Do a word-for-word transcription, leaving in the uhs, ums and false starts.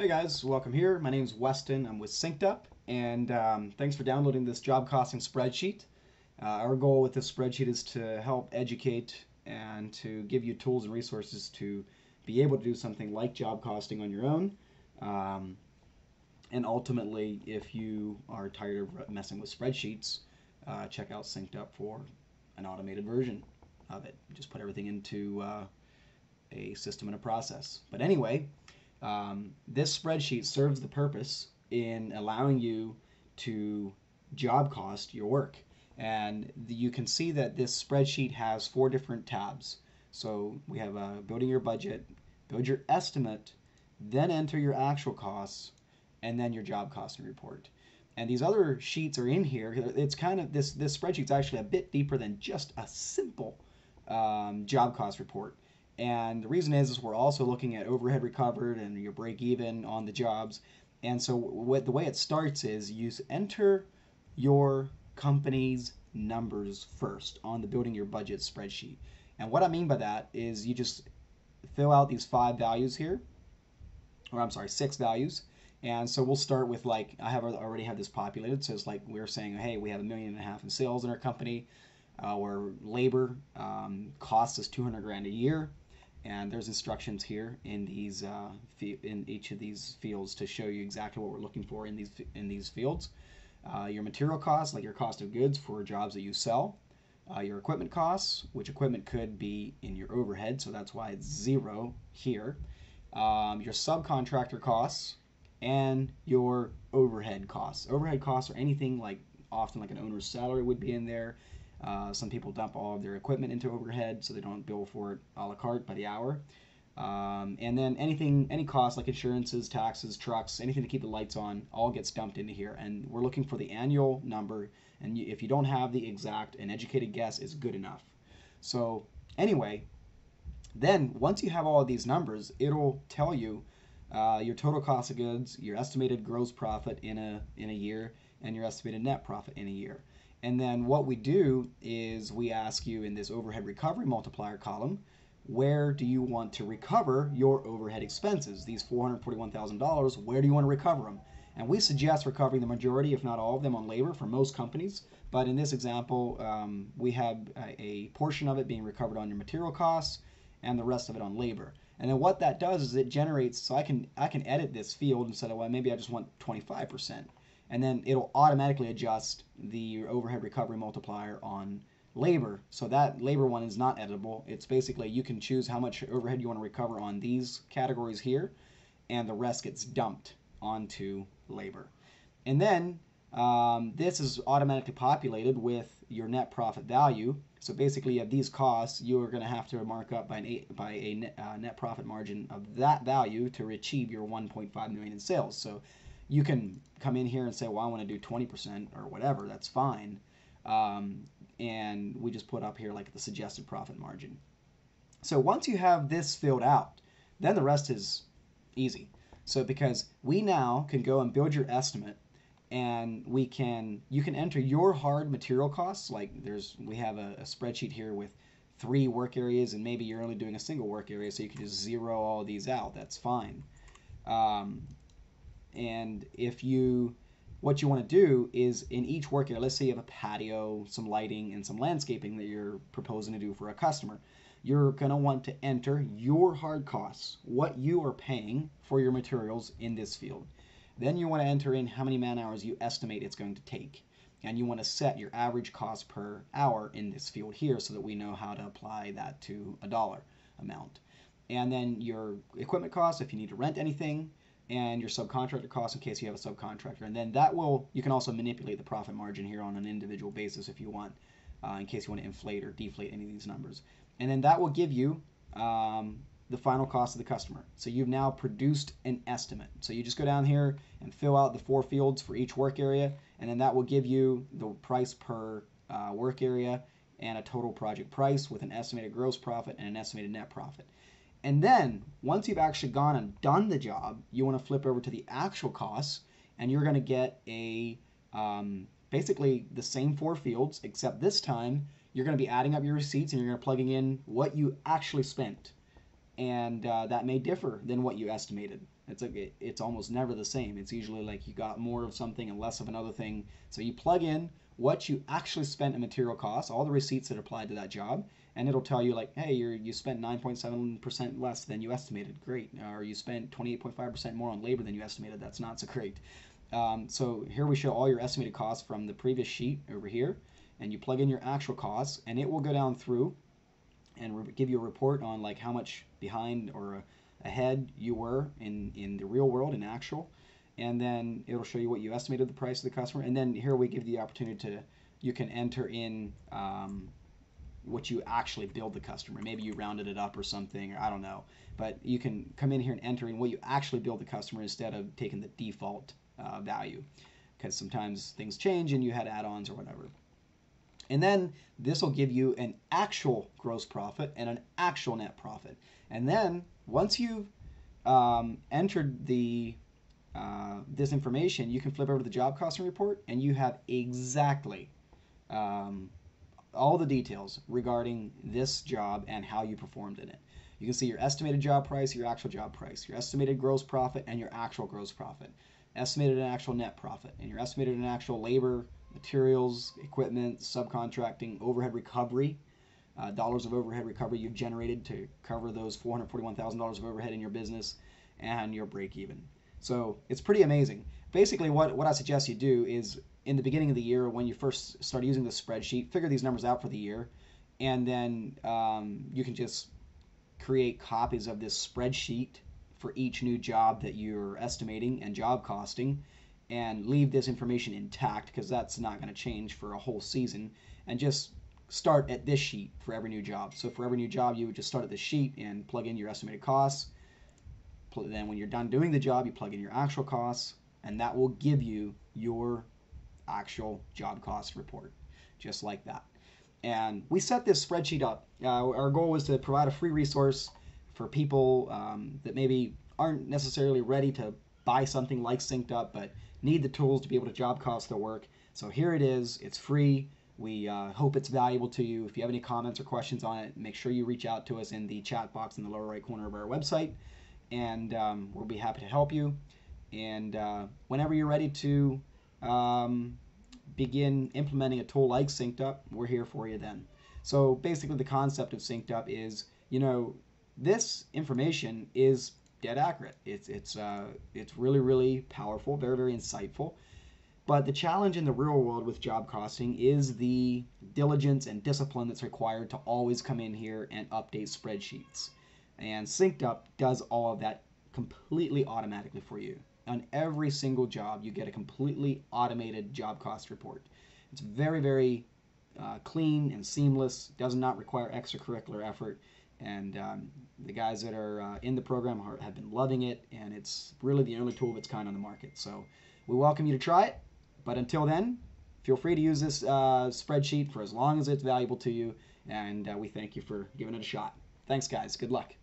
Hey guys, welcome here. My name is Weston. I'm with SynkedUp, and um, thanks for downloading this job costing spreadsheet. Uh, our goal with this spreadsheet is to help educate and to give you tools and resources to be able to do something like job costing on your own. Um, and ultimately, if you are tired of messing with spreadsheets, uh, check out SynkedUp for an automated version of it. Just put everything into uh, a system and a process. But anyway, Um, this spreadsheet serves the purpose in allowing you to job cost your work. And the, you can see that this spreadsheet has four different tabs. So we have uh, building your budget, build your estimate, then enter your actual costs, and then your job costing report. And these other sheets are in here. It's kind of this, this spreadsheet's actually a bit deeper than just a simple um, job cost report. And the reason is, is we're also looking at overhead recovered and your break even on the jobs. And so what the way it starts is you enter your company's numbers first on the building your budget spreadsheet. And what I mean by that is you just fill out these five values here, or I'm sorry, six values. And so we'll start with, like, I have already have this populated. So it's like we're saying, hey, we have a million and a half in sales in our company. Our labor um, costs us two hundred grand a year. And there's instructions here in these uh, in each of these fields to show you exactly what we're looking for in these in these fields. Uh, your material costs, like your cost of goods for jobs that you sell. Uh, your equipment costs, which equipment could be in your overhead, so that's why it's zero here. Um, your subcontractor costs and your overhead costs. Overhead costs are anything like often like an owner's salary would be in there. Uh, some people dump all of their equipment into overhead so they don't bill for it a la carte by the hour. Um, and then anything, any cost like insurances, taxes, trucks, anything to keep the lights on, all gets dumped into here. And we're looking for the annual number. And you, if you don't have the exact, an educated guess is good enough. So anyway, then once you have all of these numbers, it'll tell you uh, your total cost of goods, your estimated gross profit in a, in a year, and your estimated net profit in a year. And then what we do is we ask you in this overhead recovery multiplier column, where do you want to recover your overhead expenses? These four hundred forty-one thousand dollars, where do you want to recover them? And we suggest recovering the majority, if not all of them, on labor for most companies. But in this example, um, we have a, a portion of it being recovered on your material costs and the rest of it on labor. And then what that does is it generates, so I can, I can edit this field and say, well, maybe I just want twenty-five percent. And then it'll automatically adjust the overhead recovery multiplier on labor. So that labor one is not editable. It's basically you can choose how much overhead you want to recover on these categories here, and the rest gets dumped onto labor. And then um, this is automatically populated with your net profit value. So basically you have these costs, you are going to have to mark up by, an eight, by a net, uh, net profit margin of that value to achieve your one point five million dollars in sales. So you can come in here and say, well, I want to do twenty percent or whatever, that's fine. Um, and we just put up here like the suggested profit margin. So once you have this filled out, then the rest is easy. So because we now can go and build your estimate, and we can, you can enter your hard material costs. Like there's, we have a, a spreadsheet here with three work areas, and maybe you're only doing a single work area, so you can just zero all these out, that's fine. Um, And if you, what you want to do is in each work area, let's say you have a patio, some lighting, and some landscaping that you're proposing to do for a customer, you're going to want to enter your hard costs, what you are paying for your materials in this field. Then you want to enter in how many man hours you estimate it's going to take. And you want to set your average cost per hour in this field here so that we know how to apply that to a dollar amount. And then your equipment costs, if you need to rent anything, and your subcontractor costs in case you have a subcontractor. And then that will, you can also manipulate the profit margin here on an individual basis if you want, uh, in case you want to inflate or deflate any of these numbers. And then that will give you um, the final cost of the customer. So you've now produced an estimate. So you just go down here and fill out the four fields for each work area, and then that will give you the price per uh, work area and a total project price with an estimated gross profit and an estimated net profit. And then once you've actually gone and done the job, you want to flip over to the actual costs, and you're going to get a um, basically the same four fields, except this time you're going to be adding up your receipts and you're going to plugging in what you actually spent. And uh, that may differ than what you estimated. It's like it, it's almost never the same. It's usually like you got more of something and less of another thing. So you plug in what you actually spent in material costs, all the receipts that applied to that job, and it'll tell you like, hey, you're, you spent nine point seven percent less than you estimated, great. Or you spent twenty-eight point five percent more on labor than you estimated, that's not so great. Um, so here we show all your estimated costs from the previous sheet over here, and you plug in your actual costs, and it will go down through and give you a report on like how much behind or ahead you were in, in the real world, in actual. And then it'll show you what you estimated the price of the customer. And then here we give you the opportunity to, you can enter in um, what you actually billed the customer. Maybe you rounded it up or something, or I don't know. But you can come in here and enter in what you actually billed the customer instead of taking the default uh, value. Because sometimes things change and you had add-ons or whatever. And then this will give you an actual gross profit and an actual net profit. And then once you've um, entered the Uh, this information, you can flip over to the job costing report, and you have exactly um, all the details regarding this job and how you performed in it. You can see your estimated job price, your actual job price, your estimated gross profit, and your actual gross profit, estimated and actual net profit, and your estimated and actual labor, materials, equipment, subcontracting, overhead recovery, uh, dollars of overhead recovery you've generated to cover those four hundred forty-one thousand dollars of overhead in your business, and your break even. So it's pretty amazing. Basically what, what I suggest you do is in the beginning of the year when you first start using the spreadsheet, figure these numbers out for the year, and then um, you can just create copies of this spreadsheet for each new job that you're estimating and job costing, and leave this information intact because that's not going to change for a whole season, and just start at this sheet for every new job. So for every new job you would just start at this sheet and plug in your estimated costs. Then when you're done doing the job, you plug in your actual costs, and that will give you your actual job cost report, just like that. And we set this spreadsheet up. Uh, our goal was to provide a free resource for people um, that maybe aren't necessarily ready to buy something like SynkedUp, but need the tools to be able to job cost their work. So here it is. It's free. We uh, hope it's valuable to you. If you have any comments or questions on it, make sure you reach out to us in the chat box in the lower right corner of our website. And um, we'll be happy to help you. And uh, whenever you're ready to um, begin implementing a tool like SynkedUp, we're here for you then. So basically the concept of SynkedUp is, you know, this information is dead accurate. It's, it's, uh, it's really, really powerful, very, very insightful. But the challenge in the real world with job costing is the diligence and discipline that's required to always come in here and update spreadsheets. And SynkedUp does all of that completely automatically for you. On every single job, you get a completely automated job cost report. It's very, very uh, clean and seamless, does not require extracurricular effort. And um, the guys that are uh, in the program are, have been loving it, and it's really the only tool of its kind on the market. So we welcome you to try it, but until then, feel free to use this uh, spreadsheet for as long as it's valuable to you, and uh, we thank you for giving it a shot. Thanks, guys. Good luck.